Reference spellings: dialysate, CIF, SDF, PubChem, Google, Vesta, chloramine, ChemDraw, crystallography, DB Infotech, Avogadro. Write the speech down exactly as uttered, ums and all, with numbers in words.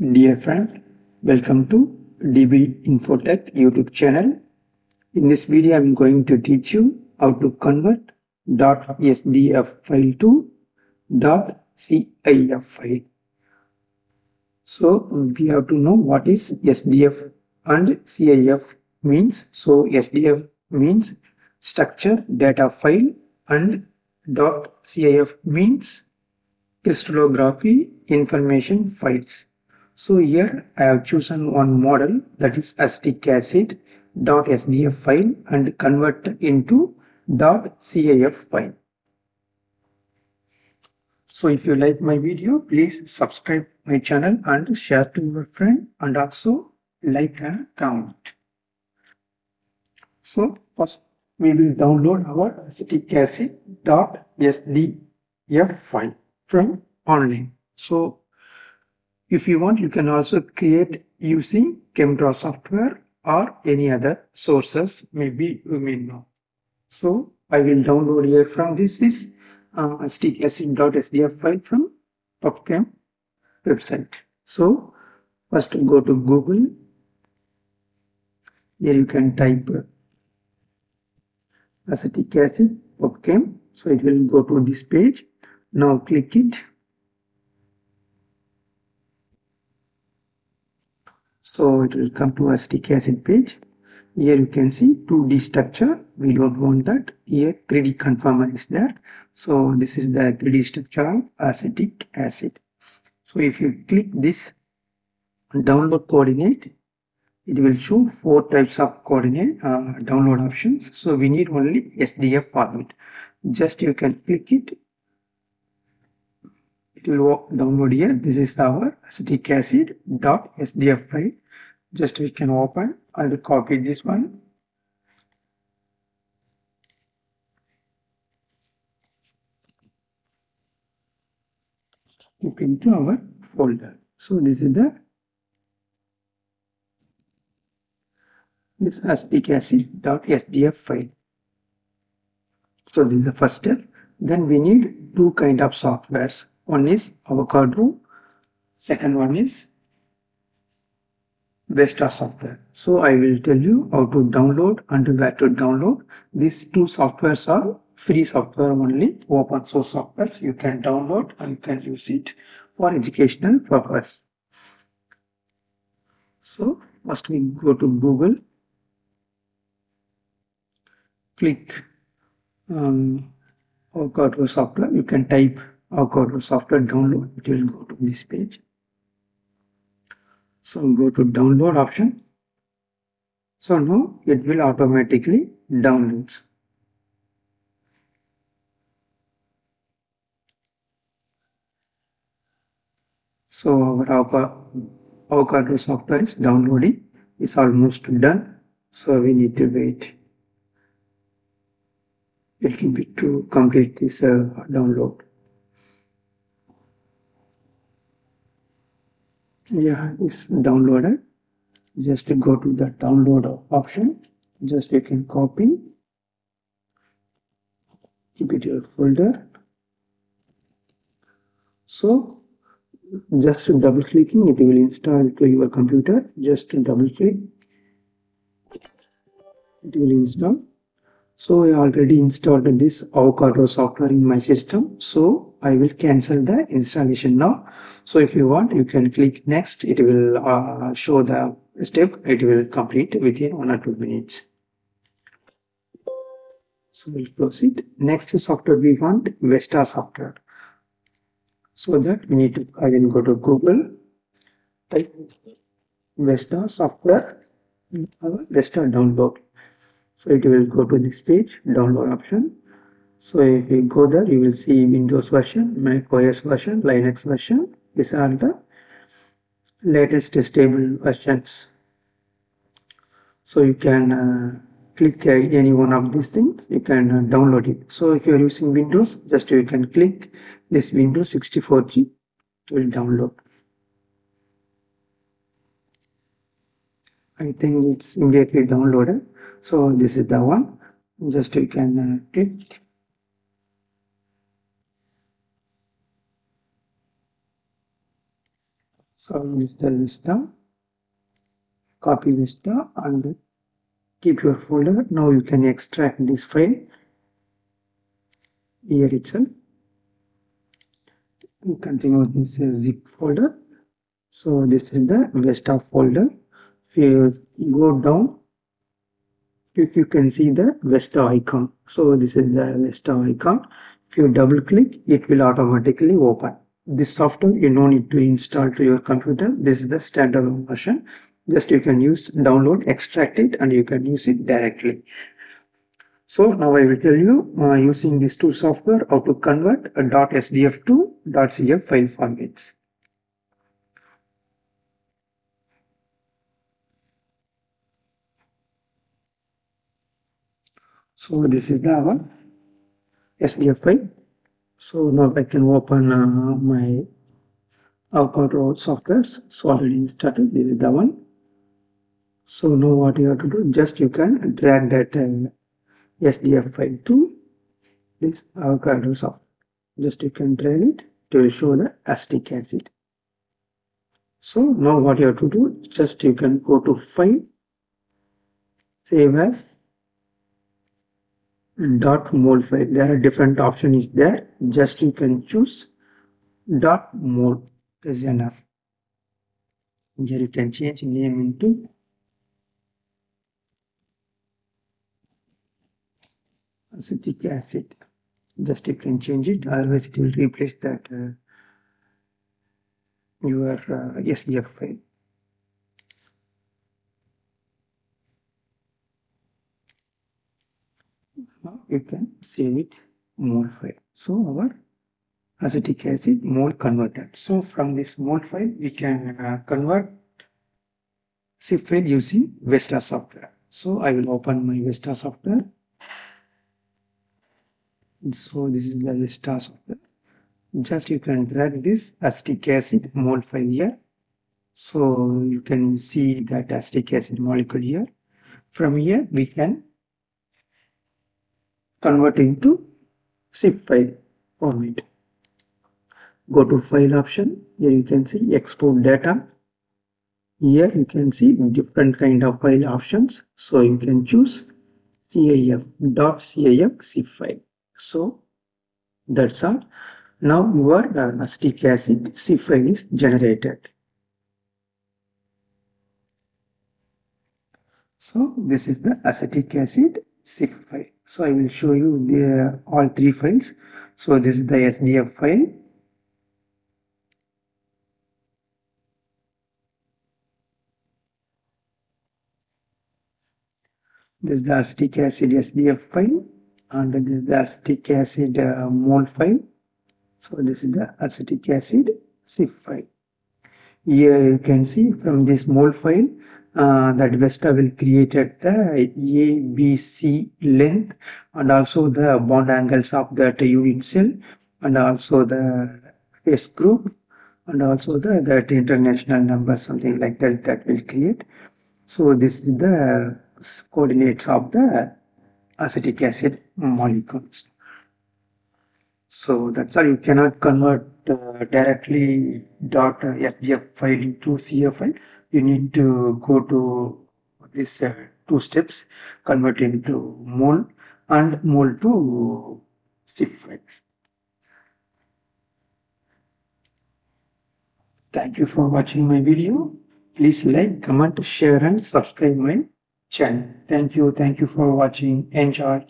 Dear friend, welcome to D B Infotech YouTube channel. In this video, I am going to teach you how to convert .S D F file to .C I F file. So we have to know what is S D F and C I F means. So S D F means structure data file and .C I F means crystallography information files. So here I have chosen one model, that is acetic acid .S D F file, and converted into .C I F file. So if you like my video, please subscribe my channel and share to your friend, and also like and comment. So first we will download our acetic acid .S D F file from online. So if you want, you can also create using ChemDraw software or any other sources, maybe you may know. So I will download here from this is uh, acetic acid.S D F file from PubChem website. So first go to Google. Here you can type acetic acid PubChem. So it will go to this page. Now click it. So it will come to acetic acid page. Here you can see two D structure. We don't want that. Here three D conformer is there. So this is the three D structure of acetic acid. So if you click this download coordinate, it will show four types of coordinate uh, download options. So we need only S D F format. Just you can click it. It will download here. This is our acetic acid .S D F file. Just we can open and copy this one. Keep into our folder. So this is the this acetic acid .S D F file. So this is the first step. Then we need two kind of softwares. One is Avogadro, second one is Vesta software. So I will tell you how to download and where to download. These two softwares are free software only, open source softwares. You can download and you can use it for educational purpose. So first we go to Google, click um, Avogadro software. You can type Avogadro software download, it will go to this page. So go to download option. So now it will automatically download. So our Avogadro software is downloading, it's almost done. So we need to wait a little bit to complete this uh, download. Yeah, it's downloaded. Just go to the download option. Just you can copy, keep it in your folder. So just double clicking, it will install to your computer. Just double click, it will install. So I already installed this Avogadro software in my system. So I will cancel the installation now. So if you want, you can click next. It will uh, show the step. It will complete within one or two minutes. So we'll proceed. Next software we want, Vesta software. So that we need to again go to Google. Type Vesta software. Vesta download. So it will go to this page, download option. So if you go there, you will see Windows version, Mac O S version, Linux version. These are the latest stable versions. So you can uh, click uh, any one of these things, you can uh, download it. So if you are using Windows, just you can click this Windows sixty-four G, it will download. I think it's immediately downloaded. So this is the one. Just you can uh, click. So install Vesta, copy Vesta and keep your folder. Now you can extract this file here itself. Continue this uh, zip folder. So this is the Vesta folder. If you go down, if you can see the Vesta icon. So this is the Vesta icon. If you double click, it will automatically open. This software you no need to install to your computer. This is the standalone version. Just you can use download, extract it, and you can use it directly. So now I will tell you uh, using these two software how to convert a .sdf to .cif file formats. So this is the our S D F file. So now I can open uh, my Avogadro software. So already started. This is the one. So now what you have to do? Just you can drag that uh, S D F file to this Avogadro software. Just you can drag it to show the asterisk as it. So now what you have to do? Just you can go to File, Save As, dot mol file. There are different options there. Just you can choose dot mol is enough. Here you can change name into acetic acid. Just you can change it, otherwise it will replace that uh, your uh, S D F file. Now you can save it mol file. So our acetic acid mol converted. So from this mol file we can uh, convert C I F file using Vesta software. So I will open my Vesta software. So this is the Vesta software. Just you can drag this acetic acid mol file here. So you can see that acetic acid molecule here. From here we can convert into C I F file format. Go to File option. Here you can see Export Data. Here you can see different kind of file options. So you can choose C I F .cif C I F file. So that's all. Now your uh, acetic acid C I F file is generated. So this is the acetic acid C I F file. So I will show you the uh, all three files. So this is the S D F file. This is the acetic acid S D F file. And this is the acetic acid uh, mol file. So this is the acetic acid C I F file. Here you can see from this mol file uh, that Vesta will create at the A B C length and also the bond angles of that unit cell and also the phase group and also the that international number, something like that, that will create. So this is the coordinates of the acetic acid molecules. So that's all. You cannot convert uh, directly dot S D F file into C I F file. You need to go to these uh, two steps: convert into mol and mol to C I F file. Thank you for watching my video. Please like, comment, share and subscribe my channel. Thank you. Thank you for watching. Enjoy.